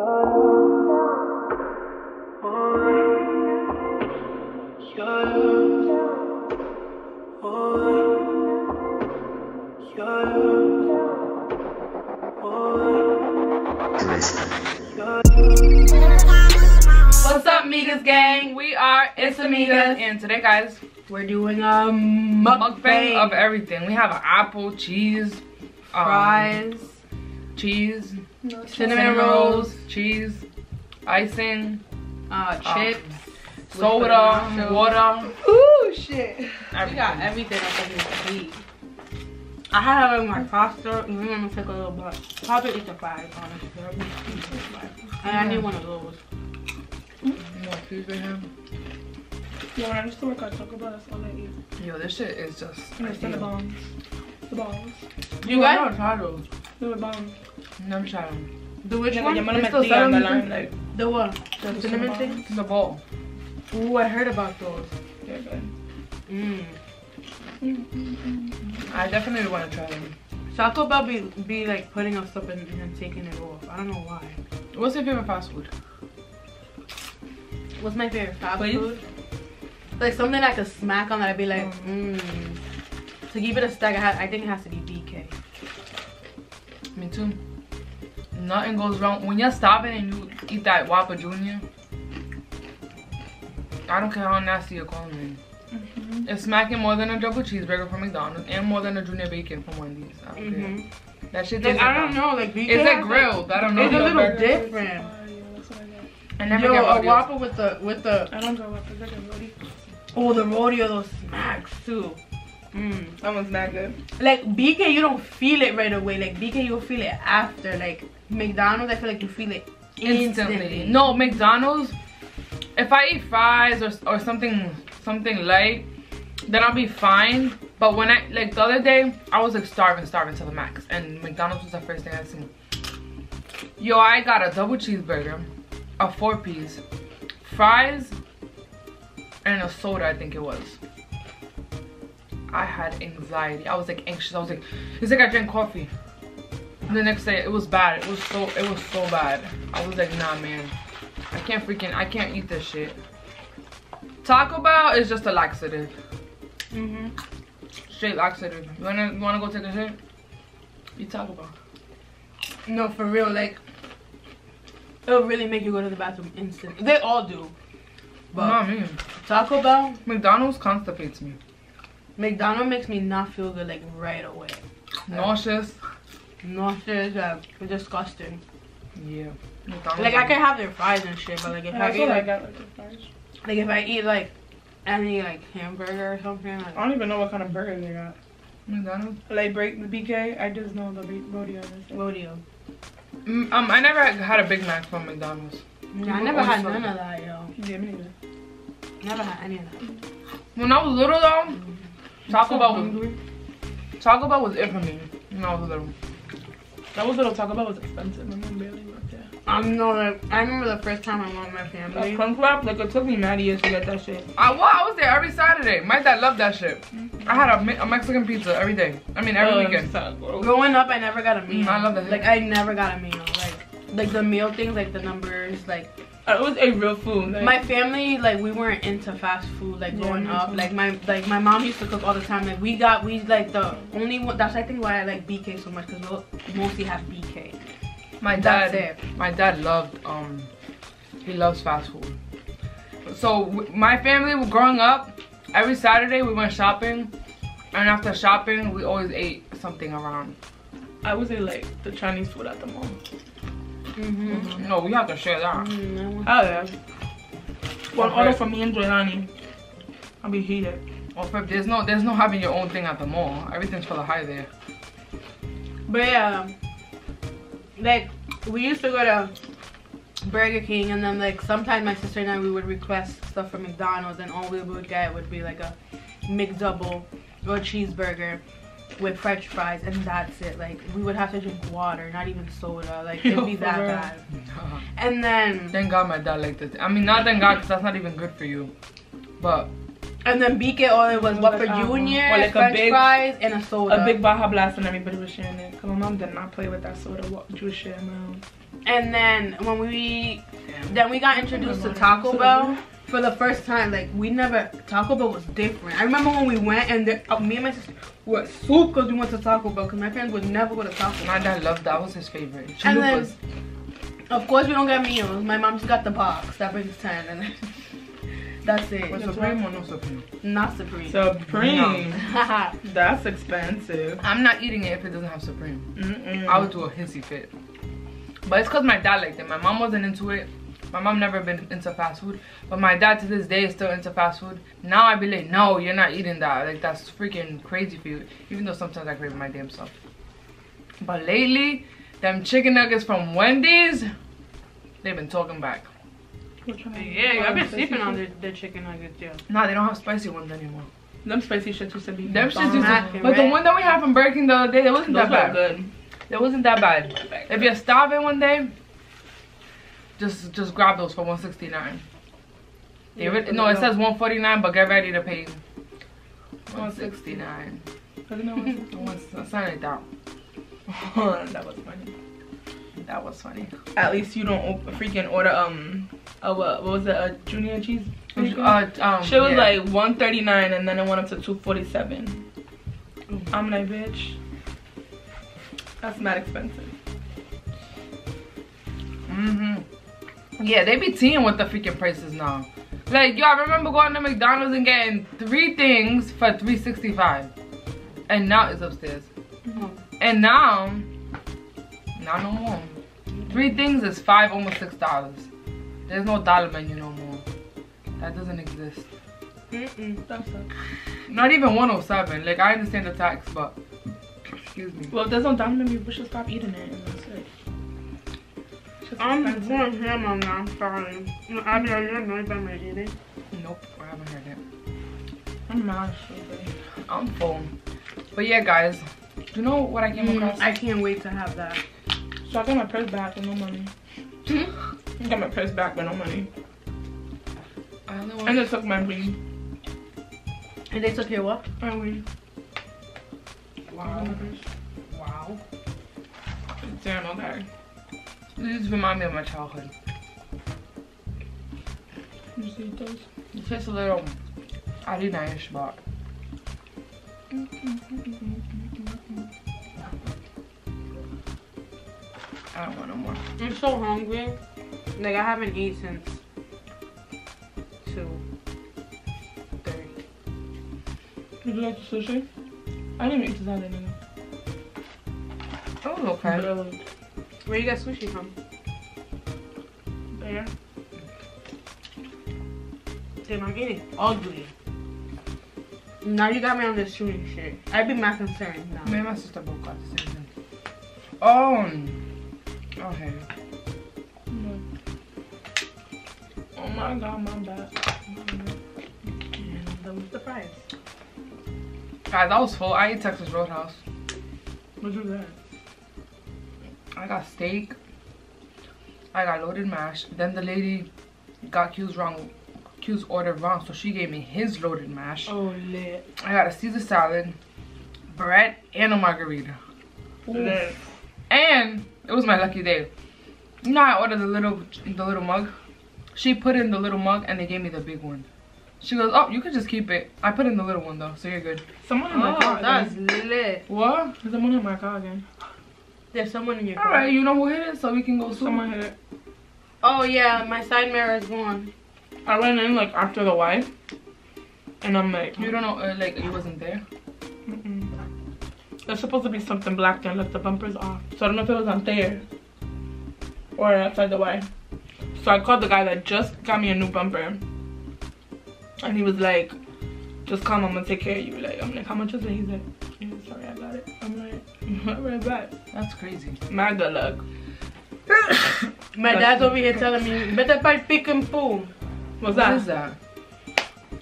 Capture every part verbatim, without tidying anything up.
What's up, Migas gang? We are Issa Migas, and today, guys, we're doing a mukbang of everything. We have apple, cheese, um, fries, cheese, no, cinnamon rolls, rolls, cheese, icing, uh, chips, uh, soda, water. Ooh, shit! Everything. We got everything I can eat. I had it with my pasta, and we're gonna take a little bite. Probably eat the fries, honestly. And I need one of those. You want cheese right here? Yo, when I used to work at Taco Bell, that's all I eat. Yo, this shit is just. It's the bombs. The bombs. You guys don't try those. They were bombs. Never tried them. The which one? It's still selling the line, like. The what? The cinnamon thing? The ball. Ooh, I heard about those. They're good. Mmm. I definitely want to try them. Taco Bell be, be like putting up stuff and, and taking it off. I don't know why. What's your favorite fast food? What's my favorite fast Please? food? Like something I could smack on that I'd be like, mmm. Mm. To give it a stack, I, have, I think it has to be B K. Me too. Nothing goes wrong. When you're stopping and you eat that Whopper Junior, I don't care how nasty you're calling me. Mm-hmm. It's smacking more than a double cheeseburger from McDonald's and more than a junior bacon from Wendy's. I don't mm-hmm. care. That shit doesn't. I don't know. Like, is it grilled? Like, I don't know. It's a little different. Oh, yeah, that's what I get. I never Yo, get a Whopper with the with the. I don't know Whopper. Like a rodeo. Oh, the rodeo those smacks too. Mmm, that one's not good. Like B K, you don't feel it right away. Like B K, you'll feel it after. Like McDonald's, I feel like you feel it instantly. instantly. No, McDonald's. If I eat fries or or something. something light, then I'll be fine. But when I, like the other day, I was like starving, starving to the max, and McDonald's was the first thing I seen. Yo, I got a double cheeseburger, a four piece, fries, and a soda, I think it was. I had anxiety. I was like anxious. I was like, it's like I drank coffee. And the next day, it was bad. It was so, it was so bad. I was like, nah, man. I can't freaking, I can't eat this shit. Taco Bell is just a laxative. Mm-hmm. Straight laxative. You wanna, you wanna go take a shit? Eat Taco Bell. No, for real, like, it'll really make you go to the bathroom instantly. They all do. But not me. Taco Bell? McDonald's constipates me. McDonald's makes me not feel good, like, right away. Nauseous. Like, nauseous, like, disgusting. Yeah. McDonald's like, I can have their fries and shit, but, like, if yeah, I eat, like, I got, like, the fries. Like if I eat like any like hamburger or something, like, I don't even know what kind of burger they got. McDonald's. Like break the B K, I just know the rodeo. Rodeo. Mm, um, I never had a Big Mac from McDonald's. Yeah, I never had something. none of that, yo. Yeah, me neither. Never had any of that. When I was little though, mm-hmm. Taco Bell was hungry. Taco Bell was it for me when I was little. That was little Taco Bell was expensive. My mom barely worked there. I know, like, I remember the first time I went with my family. That crunk wrap, like, it took me mad years to get that shit. I, well, I was there every Saturday. My dad loved that shit. Mm-hmm. I had a, a Mexican pizza every day. I mean, every oh, weekend. Growing up, I never got a meal. Mm-hmm. I love that. Like, I never got a meal. Like, like the meal things, like the numbers, like. It was a real food. Like, my family, like, we weren't into fast food, like, yeah, growing up. Too. Like, my like my mom used to cook all the time. Like, we got, we, like, the only one, that's, I think, why I like B K so much, because we'll mostly have B K. My dad, that's it. My dad loved, um, he loves fast food. So, my family, growing up, every Saturday, we went shopping. And after shopping, we always ate something around. I would say, like, the Chinese food at the mall. Mm-hmm. Mm-hmm. No, we have to share that. Mm-hmm. Oh yeah. One order for me and Joylani. I'll be heated. Well, Pep, there's no, there's no having your own thing at the mall. Everything's for the high there. But yeah, like we used to go to Burger King, and then like sometimes my sister and I we would request stuff from McDonald's, and all we would get would be like a McDouble or a cheeseburger with french fries, and that's it. Like we would have to drink water, not even soda. Like it'd be that bad. Nah. And then thank God my dad liked it. I mean, not thank God, because that's not even good for you, but And then beak it all it was what for Junior, or like French a big fries and a soda. A big Baja Blast, and everybody was sharing it. Cause my mom did not play with that soda. What she was sharing around. And then when we then we got introduced to Taco Bell for the first time. Like we never Taco Bell was different. I remember when we went and the, uh, me and my sister were soup because we went to Taco Bell. Cause my parents would never go to Taco Bell. My dad loved that. Was his favorite. She and then was... of course we don't get meals. My mom just got the box that brings ten and. Then, that's it. With Supreme or no Supreme? Not Supreme. Supreme. No. That's expensive. I'm not eating it if it doesn't have Supreme. Mm-mm. I would do a hissy fit. But it's because my dad liked it. My mom wasn't into it. My mom never been into fast food. But my dad to this day is still into fast food. Now I be like, no, you're not eating that. Like, that's freaking crazy for you. Even though sometimes I crave my damn stuff. But lately, them chicken nuggets from Wendy's, they've been talking back. Yeah, I've been sleeping on the, the chicken nuggets, yeah. Nah, they don't have spicy ones anymore. Them spicy shits used to be Them shits used to be But the one that we had from Burger King the other day, it wasn't that bad. Good. It wasn't that bad. If you're starving one day, just just grab those for one sixty-nine. They really, no, it says one forty-nine, but get ready to pay one sixty-nine. Something like that. That was funny. That was funny. At least you don't open, freaking order um a what, what was it a junior cheese? Uh, um, she was yeah. like one thirty-nine and then it went up to two forty-seven. Mm-hmm. I'm like, bitch, that's mad expensive. Mhm. Yeah, they be teeing with the freaking prices now. Like, yo, I remember going to McDonald's and getting three things for three sixty-five, and now it's upstairs. Mm-hmm. And now. Not no more. Three things is five, almost six dollars. There's no dollar menu no more. That doesn't exist. Mm-mm, that's not. Not even one oh seven. Like, I understand the tax, but excuse me. Well, if there's no dollar menu, we should stop eating it. And that's it. Just I'm going ham on now. Sorry. I'm not annoyed by my eating. Nope, I haven't heard it. I'm not sure. I'm full. But yeah, guys, do you know what I came mm, across? I can't wait to have that. So I got my purse back with no money. I got my purse back with no money. I only want and they took my weed. And they took your what? My weed. Wow. Wow. Damn, okay. These remind me of my childhood. You just eat those? It tastes a little Irish, but... I don't want no more. I'm so hungry. Like, I haven't eaten since two thirty. Would you like the sushi? I didn't even eat this other dinner. Oh, okay. Barely. Where you got sushi from? There. Damn, I'm eating ugly. Now you got me on this shooting shit. I'd be my concern now. Me and my sister both got the same thing. Oh. Okay. Mm. Oh my god, my bad. That was the price. Guys, I was full. I ate Texas Roadhouse. What was that? I got steak. I got loaded mash. Then the lady got Q's wrong. Q's ordered wrong, so she gave me his loaded mash. Oh, lit. I got a Caesar salad, bread, and a margarita. Lit. And it was my lucky day. You know, I ordered the little the little mug. She put in the little mug and they gave me the big one. She goes, oh, you can just keep it. I put in the little one though, so you're good. Someone in my oh, car. Oh, that's again. Lit. What? There's someone in my car again. There's someone in your car. All right, you know who hit it, so we can go. Someone hit it. Oh yeah, my side mirror is gone. I went in like after the wife, and I'm like, you don't know, uh, like you wasn't there. Mm-mm. There's supposed to be something black there, like the bumper's off. So I don't know if it was on there or outside the way. So I called the guy that just got me a new bumper, and he was like, "Just come, I'm gonna take care of you." Like, I'm like, "How much is it?" He's like, yeah, "Sorry, I got it." I'm like, "All right, back." That's crazy. My good luck. My dad's over here telling me, "Better buy pick and poo." What's that? What is that?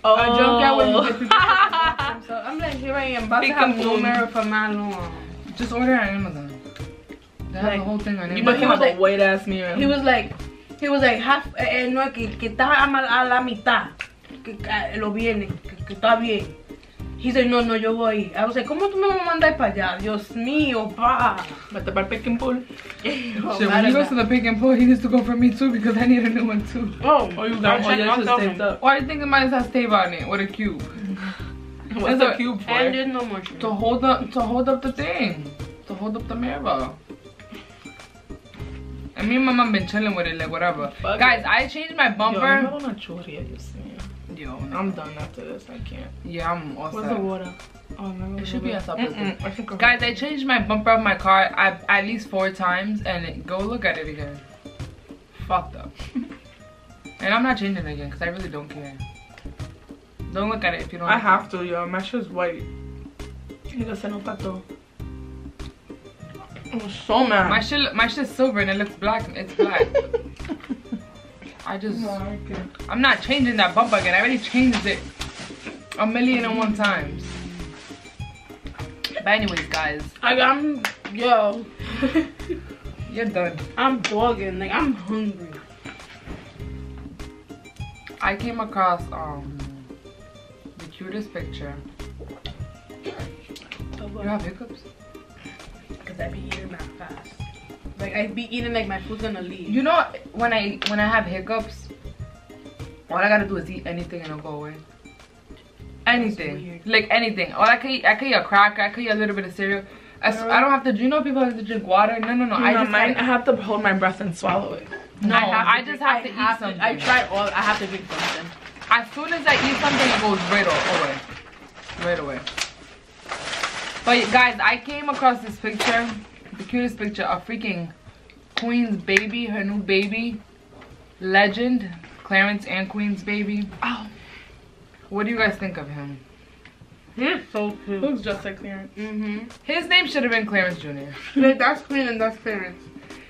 Oh, I joke that when you get people to so I'm like, here I am, about pick to have no mirror for my long. Just order on Amazon. That's like, the whole thing on Amazon. But he was like, white ass mirror. He was like, he was like, half, eh, no, que está a la mitad, que lo viene, está bien. He said, no, no, yo voy. I was like, ¿cómo tú me vas a mandar para allá? Dios mío, pa. Vete para el pick and pull. Oh, so when he goes to the pick and pull, he needs to go for me too because I need a new one too. Oh, oh you got one that just taped up. Or I think it might as well tape on it with a cube. What's a cube for? And there's no more shit. To hold up, to hold up the thing, to hold up the mirror. And me and my mom been chilling with it, like whatever. Fuck guys, it. I changed my bumper. Yo, I'm not gonna chew here, you see. Yo, I'm done after this. I can't. Yeah, I'm all set. Where's the water? Oh no. It should be on top of it. Guys, I changed my bumper of my car I, at least four times, and it, go look at it again. Fucked up. And I'm not changing it again because I really don't care. Don't look at it if you don't. I like have it. To, yo. My shit's white. I'm so mad. My shit, my shit's silver and it looks black. It's black. I just, no, I I'm not changing that bumper again. I already changed it a million and one times. But anyways, guys. I, I'm, yo. You're done. I'm dogging, like I'm hungry. I came across um the cutest picture. Oh, you have hiccups? Because I be eating that fast. Like I'd be eating like my food's gonna leave. You know when I when I have hiccups, all I gotta do is eat anything and it'll go away. Anything, like anything. All I can eat, I can eat a cracker, I can eat a little bit of cereal. I, I don't have to. Do you know people have to drink water? No, no, no. no I just mine, gotta, I have to hold my breath and swallow it. No, I, have I just drink, have to I eat have something. To, I try all. I have to drink something. As soon as I eat something, it goes right away, right away. But guys, I came across this picture. The cutest picture of freaking Queen's baby, her new baby, legend, Clarence and Queen's baby. Oh, what do you guys think of him? He's so cute. Looks just like Clarence. Mm-hmm. His name should have been Clarence Junior Like, that's Queen and that's Clarence.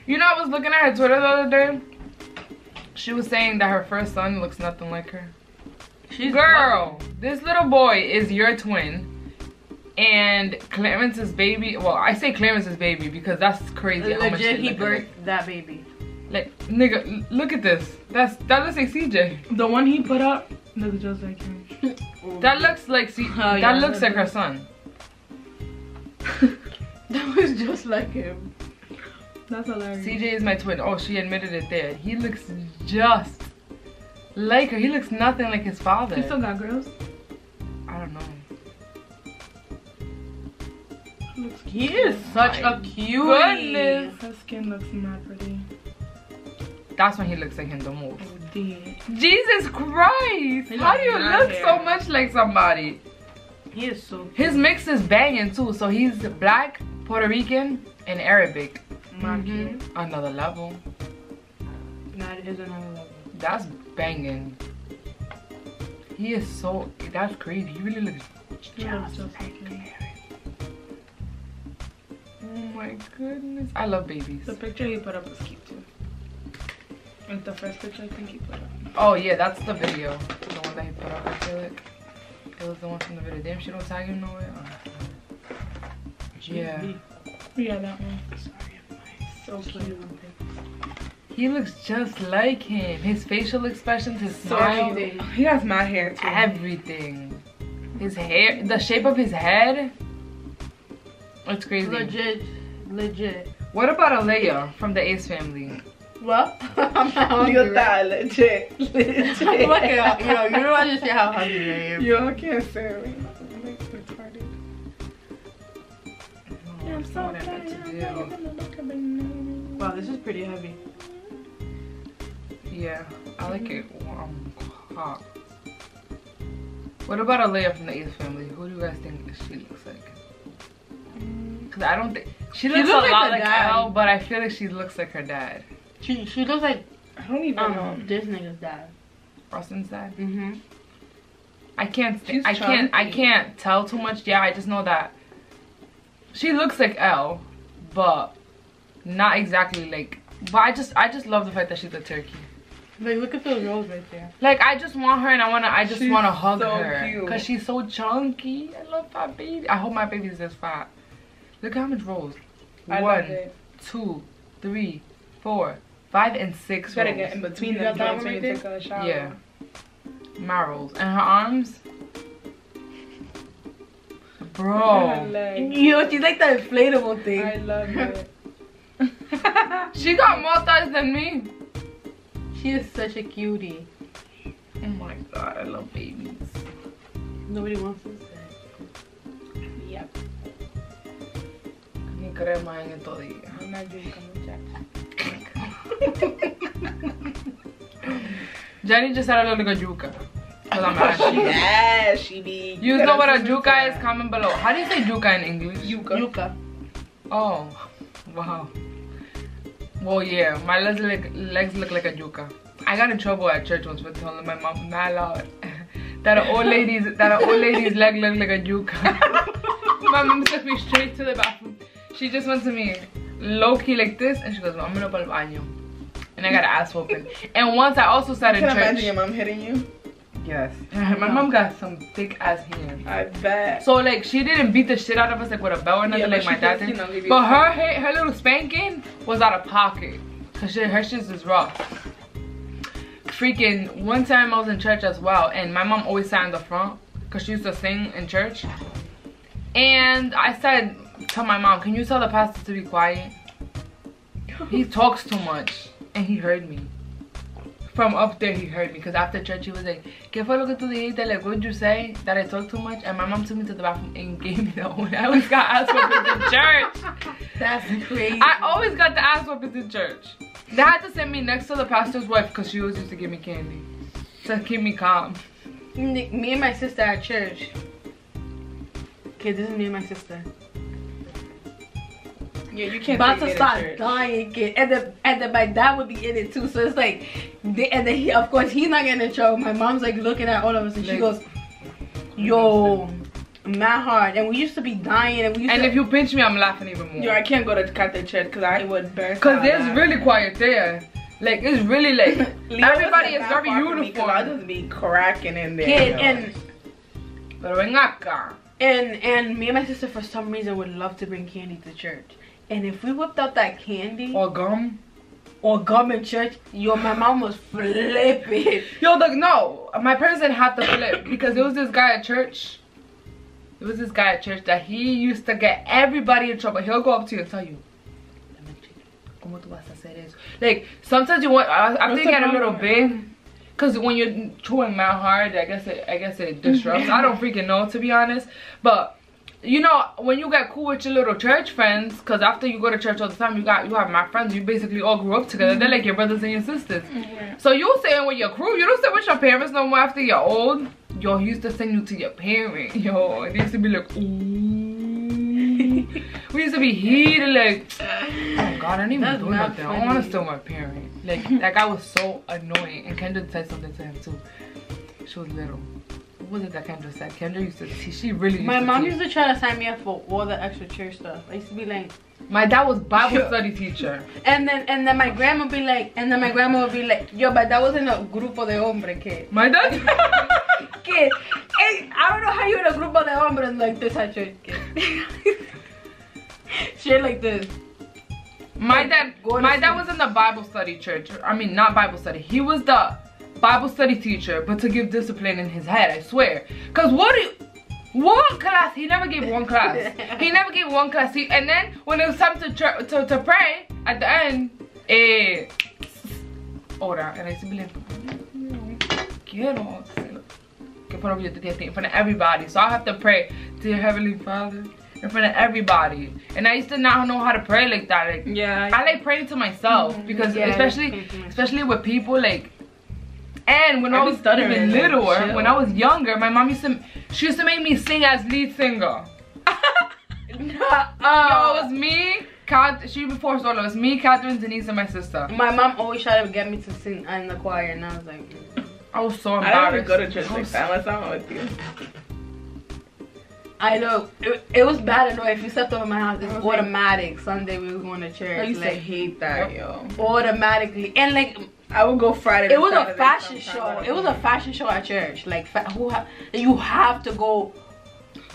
You know, I was looking at her Twitter the other day. She was saying that her first son looks nothing like her. She's girl, lovely. This little boy is your twin. And Clarence's baby, well, I say Clarence's baby because that's crazy. Legit, how much he birthed that baby. Like, nigga, look at this. That's that looks like C J. The one he put up looks just like him. That looks like C. Oh, that yeah, looks like her son. That was just like him. That's hilarious. C J is my twin. Oh, she admitted it there. He looks just like her. He looks nothing like his father. He still got girls? I don't know. He is such a cutie. Goodness. His skin looks not pretty. That's when he looks like him the most. Oh, Jesus Christ! How do you look hair. so much like somebody? He is so cute. His mix is banging too. So he's black, Puerto Rican, and Arabic. Mm-hmm. Another level. That is another level. That's banging. He is so. That's crazy. He really looks just like oh my goodness. I love babies. The picture he put up was cute too. Like the first picture I think he put up. Oh yeah, that's the video. The one that he put up, I feel like. It was the one from the video. Damn, she don't tag him nowhere. Oh. Yeah. Yeah, that one. Sorry, so cute. He looks just like him. His facial expressions, his smile. So he has my hair too. Everything. His hair, the shape of his head. It's crazy. Legit. Legit. What about Aaliyah from the Ace family? Well, I'm not hungry. You're that legit. Legit. I'm looking up. Yo, you don't understand how hungry I am. Yo, I can't say it. I'm like retarded. Yeah, I'm so tired. Wow, this is pretty heavy. Yeah, I like it warm, hot. What about Aaliyah from the Ace family? Who do you guys think she looks like? Cause I don't think she looks, she looks a lot like, like Elle, but I feel like she looks like her dad. She she looks like I don't even um, know this nigga's dad. Austin's dad. Mhm. I can't She's I can't I can't tell too much. Yeah, I just know that she looks like Elle, but not exactly like. But I just I just love the fact that she's a turkey. Like look at those rolls right there. Like I just want her and I wanna I just she's wanna hug so her cute. Cause she's so chunky. I love my baby. I hope my baby's this fat. Look how much rolls. I One, two, three, four, five, and six. You better rolls. Get in between you them. Got that one right there? Yeah, my rolls and her arms. Bro. Like, yo, she's like the inflatable thing. I love it. She got more thighs than me. She is such a cutie. Oh my god, I love babies. Nobody wants this. Yep. Ni crema en el todillo. I'm not drinking mucha. Jenny just had a little yuca. Yeah, she be. You know what a yuca is? Comment below. How do you say yuca in English? Yuca. Yuca. Oh, wow. Well, yeah, my legs look, legs look like a yuca. I got in trouble at church once for telling my mom mad loud that an old lady's that an old lady's leg looked like a yuca. My mom took me straight to the bathroom. She just went to me low key like this, and she goes, "I'm gonna put an baño," and I got an ass whooping. And once I also sat in church. Can I imagine your mom hitting you? Yes. My mom got some thick ass hands. I bet. So like she didn't beat the shit out of us like with a belt or nothing, yeah, like my dad did. You know, but her hit, her little spanking was out of pocket. Cause she, her shit is rough. Freaking one time I was in church as well, and my mom always sat in the front because she used to sing in church. And I said, tell my mom, can you tell the pastor to be quiet? He talks too much, and he heard me. From up there, he heard me, because after church, he was like, ¿Qué fue lo que tú dijiste? Like, what'd you say? That I talk too much? And my mom took me to the bathroom and gave me the one. I always got ass whoopings in church. That's crazy. I always got the ass whoopings in church. They had to send me next to the pastor's wife, because she always used to give me candy to keep me calm. Me and my sister at church. Okay, this is me and my sister. Yeah, you can't about to start dying kid. And the and then my dad would be in it too. So it's like they, and then he of course he's not getting in trouble. My mom's like looking at all of us and like, she goes, yo, mad hard. And we used to be dying and we used And to, if you pinch me I'm laughing even more. Yo, I can't go to Catholic church because I would burst. Cause there's really quiet there. Like it's really like everybody is very uniform. I'll just be cracking in there. Kid, and but we're not gone. And and me and my sister for some reason would love to bring candy to church. And if we whipped out that candy or gum or gum in church, yo, my mom was flipping. Yo, look, no, my parents didn't have to flip because there was this guy at church. There was this guy at church that he used to get everybody in trouble. He'll go up to you and tell you, ¿Cómo tú vas a hacer eso? Like sometimes you want. I, I think at a little bit, cause when you're chewing my hard, I guess it, I guess it disrupts. I don't freaking know to be honest, but. You know, when you get cool with your little church friends, because after you go to church all the time, you got you have my friends, you basically all grew up together. Mm-hmm. They're like your brothers and your sisters. Mm-hmm. So you sitting with your crew, you don't sit with your parents no more after you're old. Yo, he used to send you to your parents. Yo, they used to be like, ooh. We used to be heated, like, oh God, I didn't even That's do nothing. Funny. I don't want to steal my parents. Like, that guy was so annoying. And Kendra said something to him too. She was little. What was it that Kendra said? Kendra used to teach. She really used My to mom teach. used to try to sign me up for all the extra church stuff. I used to be like... My dad was Bible yo. study teacher. And then and then my grandma would be like... And then my grandma would be like... Yo, my dad was in a grupo de hombre, kid. My dad? Kid. Hey, I don't know how you're in a grupo de hombres like this at church, kid. Shit like this. My like, dad... My dad sleep. was in the Bible study church. I mean, not Bible study. He was the... Bible study teacher, but to give discipline in his head, I swear. Cause what do you, one class, he never gave one class. He never gave one class. He, and then when it was time to to, to pray at the end, eh, ora. And I used to be like, quiero hacerlo. In front of everybody. So I have to pray to your Heavenly Father in front of everybody. And I used to not know how to pray like that. Like, yeah. I like praying to myself because yeah, especially, especially with people like. And when I, I was even littler, chill. when I was younger, my mom used to, she used to make me sing as lead singer. uh, Yo, it was me, Kat, she before solo, it was me, Catherine, Denise, and my sister. My mom always tried to get me to sing in the choir, and I was like... I was so embarrassed. I didn't go to church like that, unless I'm with you. I know, it, it was bad annoying. If you stepped over my house, it's automatic. Like, Sunday we were going to church. I used like, to hate that, yo. Automatically, and like... I would go Friday. It was Saturday a fashion sometime. show. It was a fashion show at church. Like, fa who ha you have to go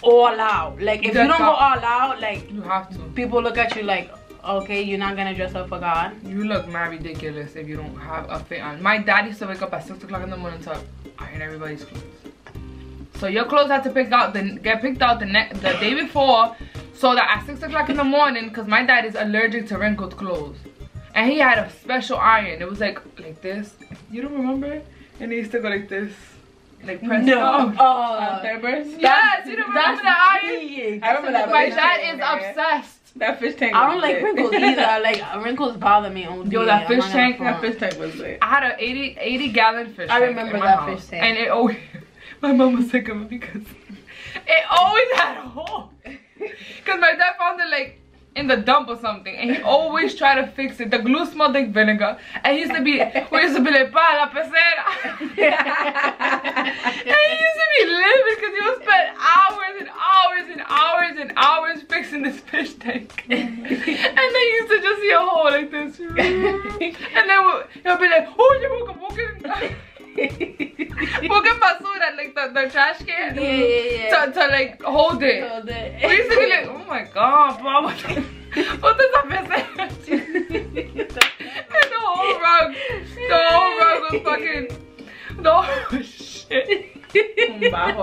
all out. Like, if That's you don't go all out, like, you have to. People look at you like, okay, you're not gonna dress up for God. You look mad ridiculous if you don't have a fit on. My dad used to wake up at six o'clock in the morning to iron everybody's clothes. So your clothes have to pick out the get picked out the next the day before, so that at six o'clock in the morning, because my dad is allergic to wrinkled clothes, and he had a special iron. It was like like this. You don't remember? And he used to go like this. Like press no. up. Uh, yes, you remember that's the iron? I remember that. My dad is obsessed. That fish tank. I don't like it. Wrinkles either. Like wrinkles bother me. All Yo, that fish tank. That fish tank was lit. I had an eighty, eighty gallon fish. I tank remember in my that house. Fish tank. And it always. My mom was sick of it because it always had a hole. Cause my dad found it like in the dump or something, and he always tried to fix it. The glue smelled like vinegar, and he used to be, we used to be like, pa la pecera. And he used to be living because he would spend hours and hours and hours and hours fixing this fish tank. And then he used to just see a hole like this, and then he'll be like, oh, you woke up, woke up. We'll get basura, like the, the trash can, yeah, yeah, yeah. To, to like hold it. Hold it. We used to be like, oh my god, bro, what is up with and the whole rug, the whole rug was fucking, the whole shit. Nigga,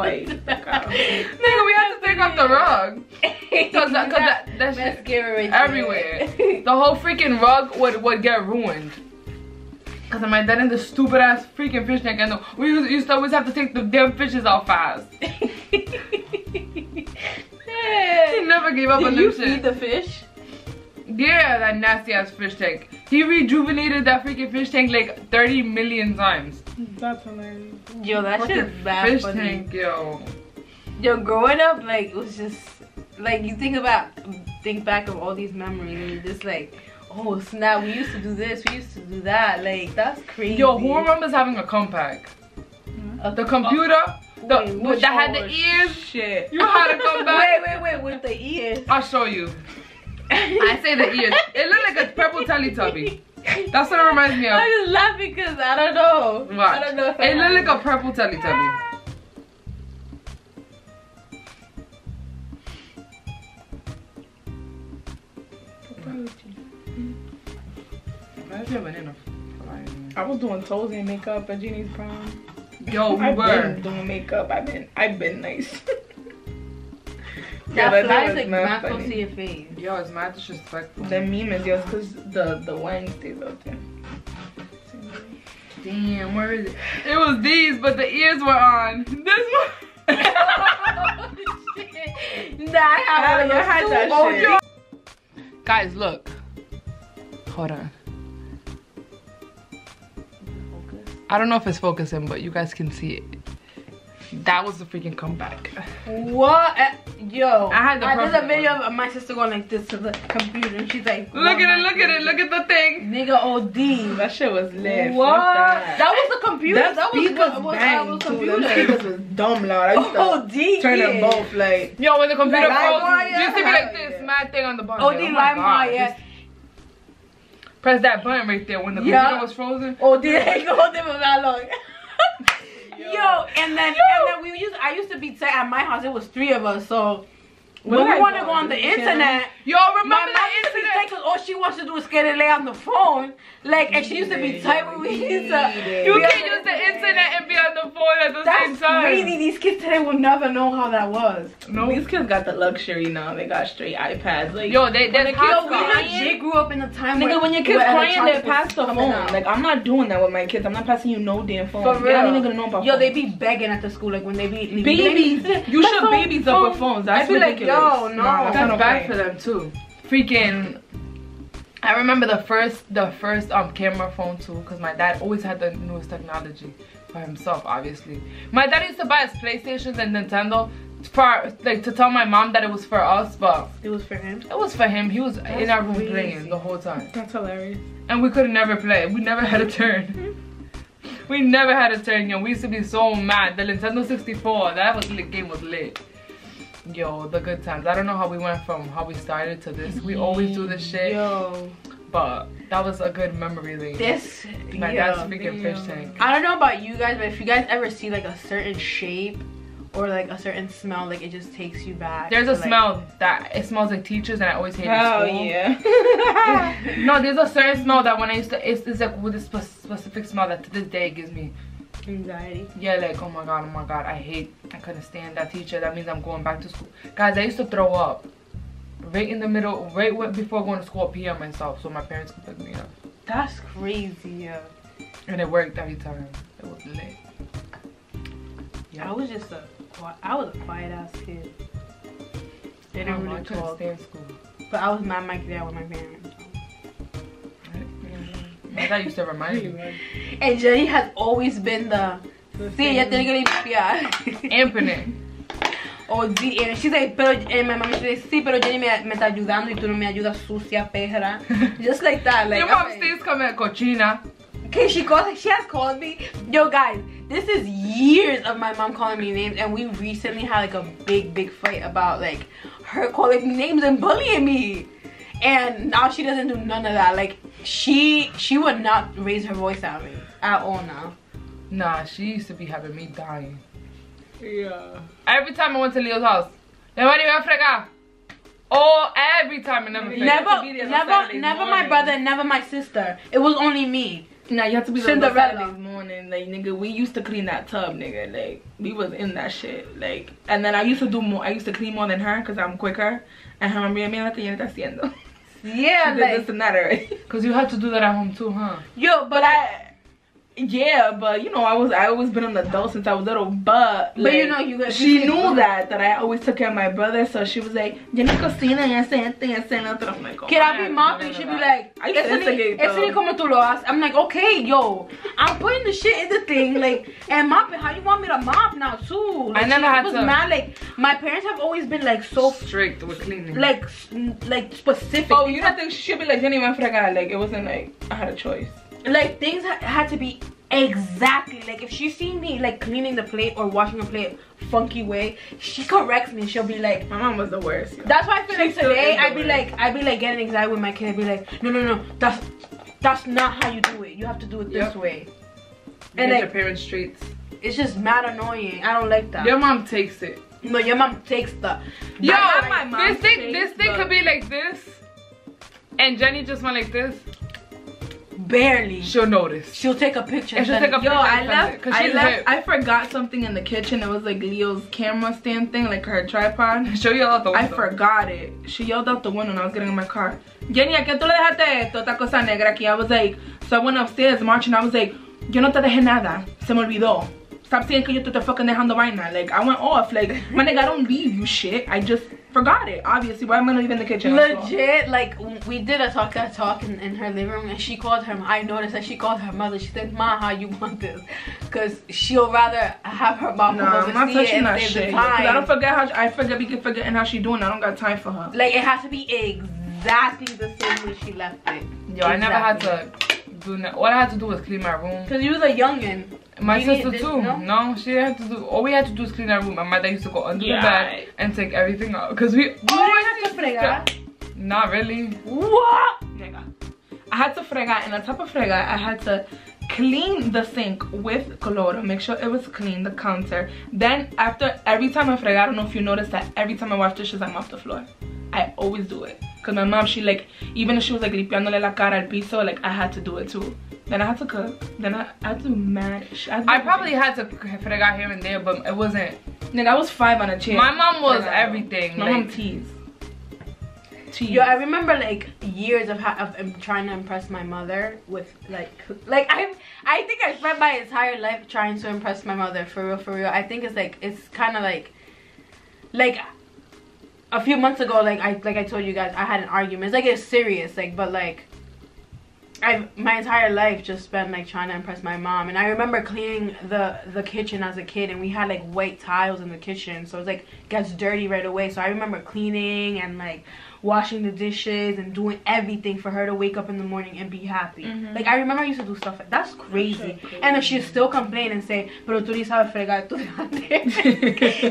we had to take off the rug. Cause, that, cause that, that shit right everywhere. There. The whole freaking rug would, would get ruined. Cause my dad in the stupid ass freaking fish tank, and we used to always have to take the damn fishes out fast. He never gave up on them shit. Did you feed the fish? Yeah, that nasty ass fish tank. He rejuvenated that freaking fish tank like thirty million times. That's hilarious. Yo, that shit is bad fish funny. Tank, yo. Yo, growing up, like it was just like you think about, think back of all these memories, and you're just like. Oh snap, we used to do this, we used to do that, like that's crazy. Yo, who remembers having a compact? Hmm? The computer? Oh. The, wait, with, that had the ears? Shit. You had a compact? Wait, wait, wait, with the ears. I'll show you. I say the ears. It looked like a purple Teletubby. That's what it reminds me of. I'm just laughing because I don't know. Watch. I don't know. It looked like a purple Teletubby. I was doing toes and makeup at Jeannie's prom. Yo, we I've were been doing makeup. I've been, I've been nice. That flies like mad close to your face. Yo, it's mad disrespectful. The meme is yours because the the wine stays out there. Damn, where is it? It was these, but the ears were on. This one. Oh, shit. Nah, I nah, had that oh, shit. Yo. Guys, look. Hold on. I don't know if it's focusing, but you guys can see it. That was the freaking comeback. What? Yo. I had the I did a video one. Of my sister going like this to the computer, and she's like, look at it, look at it, look at the thing. Nigga O D. That shit was lit. What? That. that was the computer. That, that was what was our computer. That was dumb loud. I used to O D. Turn them both like. Yo, when the computer like, froze, bar, yeah. You used to be like this, yeah. Mad thing on the bottom. O D LimeWire, yeah. Press that button right there when the yeah. computer was frozen. Oh, did I hold it for that long? Yo. Yo, and then Yo. and then we used. I used to be tech at my house. It was three of us, so when we want to go on the internet. Yo, remember my the internet? Tech, cause all she wants to do is get it lay on the phone. Like, and she used to be tight when we used to. You can't use the internet and be on the phone at the That's same time. That's crazy. These kids today will never know how that was. No, these kids got the luxury now. They got straight iPads. Like, yo, they they're crying. They grew up in a time. Nigga, when your kids crying, they pass the phone. Out. Like, I'm not doing that with my kids. I'm not passing you no damn phone. For real. They're not even gonna know about. Yo, phones. They be begging at the school. Like when they be babies. You should babies up with phones. That's ridiculous. Yo, no, no that's bad for them too. Freaking, I remember the first, the first um camera phone too, because my dad always had the newest technology for himself. Obviously, my dad used to buy us PlayStations and Nintendo for like to tell my mom that it was for us, but it was for him. It was for him. He was that's in our room crazy. Playing the whole time. That's hilarious. And we could never play. We never had a turn. We never had a turn, yo. We used to be so mad. The Nintendo sixty-four, that was the game was lit. Yo, the good times. I don't know how we went from how we started to this. We always do this shit. Yo. But that was a good memory lane. This my yo, dad's freaking yo. Fish tank. I don't know about you guys, but if you guys ever see like a certain shape or like a certain smell, like it just takes you back. There's a like, smell that it smells like teachers, and I always hate oh, school. Yeah. No, there's a certain smell that when I used to it's, it's like with a spe specific smell that to this day it gives me Anxiety? Yeah, like, oh my god, oh my god, I hate, I couldn't stand that teacher. That means I'm going back to school. Guys, I used to throw up right in the middle, right before going to school, pee on myself so my parents could pick me up. That's crazy, yeah. And it worked every time. It was lit. Yeah. I was just a, I was a quiet ass kid. They didn't really talk. But I was mad my dad with my parents. That used to remind you. And Jenny has always been the see, ya tiene que limpiar. Impotent. Oh, sí, and she's like, pero, and my mom, she's like, sí, pero Jenny me, me está ayudando y tú no me ayudas, sucia perra. Just like that. Like, your mom like, stays coming cochina. Okay, she calls, she has called me. Yo, guys, this is years of my mom calling me names, and we recently had like a big, big fight about like her calling me names and bullying me. And now she doesn't do none of that. Like she she would not raise her voice at me at all now. Nah, she used to be having me dying. Yeah. Every time I went to Leo's house, nobody got frega. Oh, every time I never. Never, never, never my brother, never my sister. It was only me. Nah, you have to be Cinderella morning, like nigga. We used to clean that tub, nigga. Like we was in that shit, like. And then I used to do more. I used to clean more than her because I'm quicker. And her mom be like, "Mira lo que ya está haciendo." Yeah, she like, did this and that already. Cause you had to do that at home too, huh? Yo, but I, yeah, but you know, I was I always been an adult since I was little, but like, but you know, you got, she knew that that I always took care of my brother, so she was like, "You need cocina and saying thing and saying nothing." I'm like, oh, "Can I be mopping?" She be like, "I said como tú lo haces." I'm like, "Okay, yo, I'm putting the shit in the thing, like, and mopping. How you want me to mop now too?" Like, I never she, had was to. Mad, like, my parents have always been like so strict with cleaning, like, like specific. Oh, you don't think she'd be like Jenny went fraga? Like, it wasn't like I had a choice. Like things ha had to be exactly like if she seen me like cleaning the plate or washing the plate funky way, she corrects me. She'll be like, "My mom was the worst." Yeah. That's why I feel she like today I'd be worst. Like I'd be like getting anxiety with my kid. I'd be like, "No, no, no, that's that's not how you do it. You have to do it yep. this way." You and like your parents' treats. It's just mad annoying. I don't like that. Your mom takes it. No, your mom takes the. Yo, my, my mom this thing, takes this thing the... could be like this, and Jenny just went like this. Barely. She'll notice. She'll take a picture. And she'll take a picture. Yo, I left. I left. I forgot something in the kitchen. It was like Leo's camera stand thing, like her tripod. She yelled out the window. I forgot it. She yelled out the window when I was getting in my car. Jenny, ¿a qué tú le dejaste esto? Esta cosa negra aquí. I was like, so I went upstairs, marching. I was like, yo no te dejé nada. Se me olvidó. Stop saying que yo te fucking dejando vaina. Like, I went off. Like, my nigga, I don't leave you shit. I just forgot it. Obviously, why am I not even in the kitchen? Legit, like, we did a talk that talk in, in her living room, and she called her, I noticed that she called her mother. She said, "Ma, how you want this?" Because she'll rather have her mom nah, come over see it and that save shit. The time. I don't forget how, she, I forget, we keep forgetting how she doing. I don't got time for her. Like, it has to be exactly the same way she left it. Yo, exactly. I never had to do that. All I had to do was clean my room. Because you was a youngin'. My you sister this, too. No? no, she didn't have to do. All we had to do is clean our room. My mother used to go under yeah. the bed and take everything out. Cause we. You always had to frega. Not really. What? Nigga. I had to frega, and on top of frega, I had to clean the sink with cloro. Make sure it was clean. The counter. Then after every time I frega, I don't know if you noticed that every time I wash dishes, I mop the floor. I always do it. Cause my mom, she like even if she was like limpiándole la cara al piso, like I had to do it too. Then I had to cook. Then I, I had to match. I, I probably had to frega here and there, but it wasn't. Nigga, I was five on a chair. My mom was frega. everything. My like, mom teased. teased. Yo, I remember like years of of trying to impress my mother with like like I I think I spent my entire life trying to impress my mother for real for real. I think it's like it's kind of like like. A few months ago, like I like I told you guys, I had an argument. It's like it's serious, like but like I've my entire life just spent like trying to impress my mom. And I remember cleaning the the kitchen as a kid, and we had like white tiles in the kitchen, so it's like gets dirty right away. So I remember cleaning and like washing the dishes and doing everything for her to wake up in the morning and be happy. Mm-hmm. Like I remember I used to do stuff like that's crazy. So cool. And if she still complain and say, "Pero tú ni sabes fregar, tú dejaste,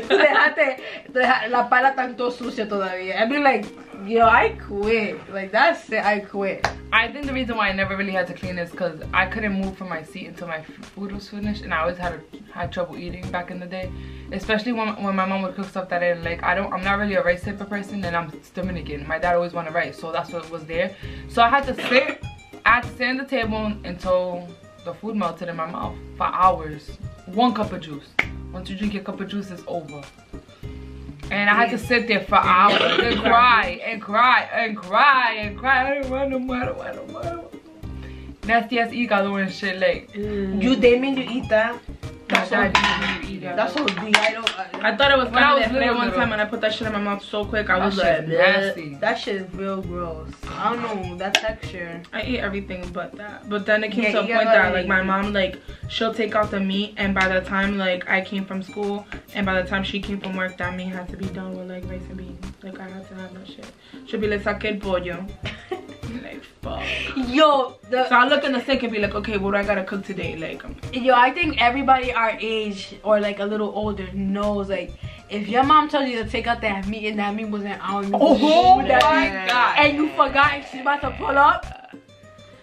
tú dejaste, dejaste la pala tanto sucia todavía." I'd be like, "Yo, I quit." Like that's it, I quit. I think the reason why I never really had to clean is because I couldn't move from my seat until my food was finished, and I always had a, had trouble eating back in the day, especially when when my mom would cook stuff that I didn't like. I don't, I'm not really a rice type of person, and I'm Dominican. My dad always wanted rice, so that's what was there. So I had to sit, I had to sit at the table until the food melted in my mouth for hours. One cup of juice. Once you drink your cup of juice, it's over. And I had to sit there for hours and cry and cry and cry and cry. I don't want no more, I don't want no more. Nasty ass hígado and shit, like. Mm. You damn you eat that? That's what I didn't eat that. That's what I, I don't. I, I thought it was when I was little one time and I put that shit in my mouth so quick, I was like, nasty. That shit is real gross. I don't know, that texture. I ate everything but that. But then it came yeah, to a point that, like, my mom, like, she'll take out the meat, and by the time, like, I came from school, and by the time she came from work, that meat had to be done with, like, rice and beans. Like, I had to have that shit. She'll be like, saque el pollo. Like, fuck. Yo, the, so I look in the sink and be like, okay, what do I gotta cook today? Like, I'm, yo, I think everybody our age or like a little older knows, like, if your mom told you to take out that meat and that meat wasn't on, oh my god, and you forgot and she's about to pull up,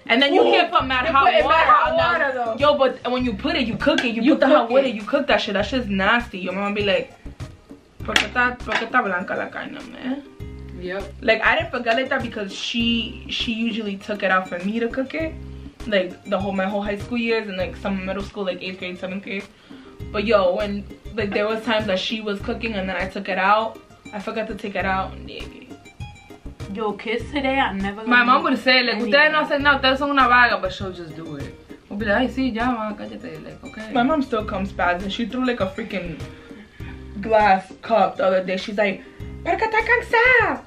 and then you Ooh. can't put mad hot put water, hot water though. Yo, but when you put it, you cook it, you, you put the hot water, you cook that shit. That shit's nasty. Your mom be like, porque está blanca la carne, man. Yep. Like, I didn't forget like that because she she usually took it out for me to cook it, like the whole my whole high school years and like some middle school, like eighth grade, seventh grade. But yo, when like there was times that she was cooking and then I took it out, I forgot to take it out. Yo, kids today, I never. My mom would say like, "Ustedes no hacen nada, ustedes son una vaga," but she'll just do it. We'll be like, "Ay, sí, ya, ma, cállate," like, okay. My mom still comes fast, and she threw like a freaking glass cup the other day. She's like, "Para que te cansa."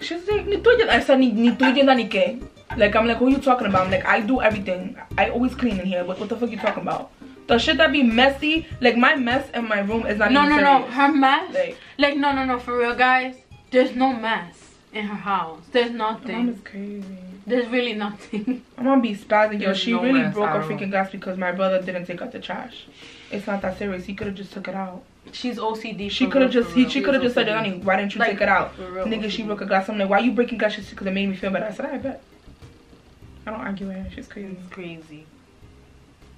She's like, ni tu yenda. I said, ni, ni tu yenda ni que. Like, I'm like, who are you talking about? I'm like, I do everything. I always clean in here. What, what the fuck are you talking about? The shit that be messy, like, my mess in my room is not no, even No, no, no. Her mess? Like, like, no, no, no. For real, guys, there's no mess in her house. There's nothing. My mom is crazy. There's really nothing. My mom be spazzing. Yo, she no really mess, broke her freaking glass because my brother didn't take out the trash. It's not that serious. He could have just took it out. She's O C D. She could have just he, she could have just said, "Honey, why didn't you like, take it out?" Real, nigga, O C D. She broke a glass. I'm like, "Why you breaking glasses?" Because it made me feel better. I said, "I bet." I don't argue with her. She's crazy. It's crazy.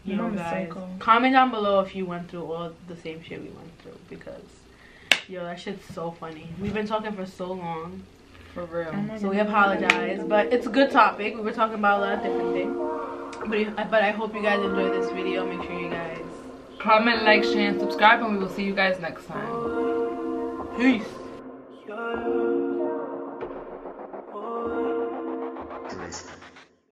You know, guys. Comment down below if you went through all the same shit we went through because, yo, that shit's so funny. We've been talking for so long, for real. Oh so we apologize, but it's a good topic. We were talking about a lot of different things. But but I hope you guys enjoyed this video. Make sure you guys comment, like, share, and subscribe, and we will see you guys next time. Peace.